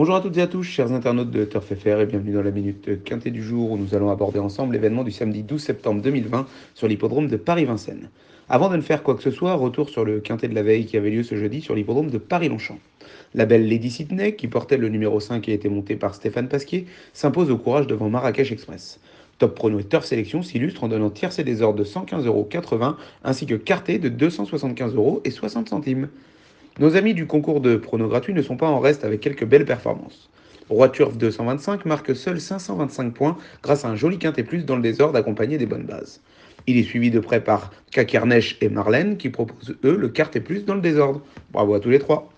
Bonjour à toutes et à tous, chers internautes de TurfFR et bienvenue dans la Minute Quinté du jour où nous allons aborder ensemble l'événement du samedi 12 septembre 2020 sur l'hippodrome de Paris-Vincennes. Avant de ne faire quoi que ce soit, retour sur le Quinté de la veille qui avait lieu ce jeudi sur l'hippodrome de Paris-Longchamp. La belle Lady Sydney, qui portait le numéro 5 et a été montée par Stéphane Pasquier, s'impose au courage devant Marrakech Express. Top Prono et Turf Sélection s'illustrent en donnant tiercé des ordres de 115,80 € ainsi que quarté de 275,60 €. Nos amis du concours de pronos gratuits ne sont pas en reste avec quelques belles performances. Roi Turf 225 marque seul 525 points grâce à un joli quinté plus dans le désordre accompagné des bonnes bases. Il est suivi de près par Kakernech et Marlène qui proposent eux le quarté plus dans le désordre. Bravo à tous les trois.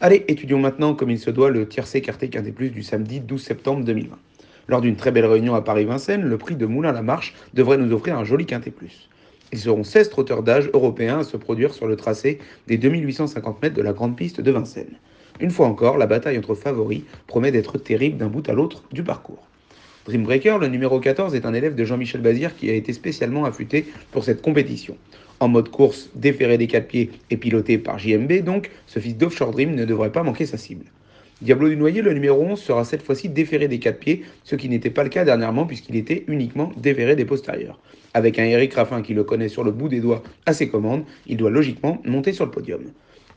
Allez, étudions maintenant comme il se doit le tiercé quarté quinté plus du samedi 12 septembre 2020. Lors d'une très belle réunion à Paris-Vincennes, le prix de Moulins-la-Marche devrait nous offrir un joli quinté plus. Ils seront 16 trotteurs d'âge européens à se produire sur le tracé des 2850 mètres de la grande piste de Vincennes. Une fois encore, la bataille entre favoris promet d'être terrible d'un bout à l'autre du parcours. Dreambreaker, le numéro 14, est un élève de Jean-Michel Bazire qui a été spécialement affûté pour cette compétition. En mode course, déféré des quatre pieds et piloté par JMB, donc, ce fils d'Offshore Dream ne devrait pas manquer sa cible. Diablo du Noyer, le numéro 11, sera cette fois-ci déféré des quatre pieds, ce qui n'était pas le cas dernièrement puisqu'il était uniquement déféré des postérieurs. Avec un Eric Raffin qui le connaît sur le bout des doigts à ses commandes, il doit logiquement monter sur le podium.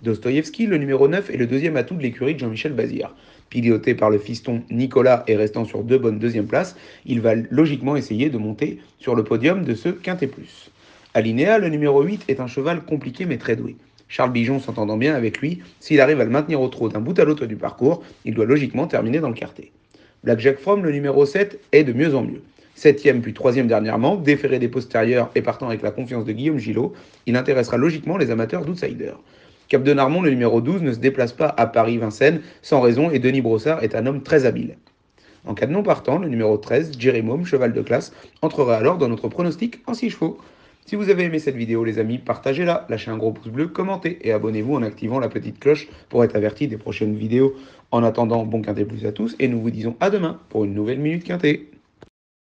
Dostoïevski, le numéro 9, est le deuxième atout de l'écurie de Jean-Michel Bazire. Piloté par le fiston Nicolas et restant sur deux bonnes deuxièmes places, il va logiquement essayer de monter sur le podium de ce quinté plus. Alinéa, le numéro 8, est un cheval compliqué mais très doué. Charles Bigeon s'entendant bien avec lui, s'il arrive à le maintenir au trot d'un bout à l'autre du parcours, il doit logiquement terminer dans le quarté. Blackjack From, le numéro 7, est de mieux en mieux. 7e puis 3e dernièrement, déféré des postérieurs et partant avec la confiance de Guillaume Gillot, il intéressera logiquement les amateurs d'outsiders. Cap de Narmont, le numéro 12, ne se déplace pas à Paris-Vincennes sans raison et Denis Brossard est un homme très habile. En cas de non partant, le numéro 13, Jérémom, cheval de classe, entrera alors dans notre pronostic en 6 chevaux. Si vous avez aimé cette vidéo les amis, partagez-la, lâchez un gros pouce bleu, commentez et abonnez-vous en activant la petite cloche pour être averti des prochaines vidéos. En attendant, bon quinté plus à tous et nous vous disons à demain pour une nouvelle Minute Quinté.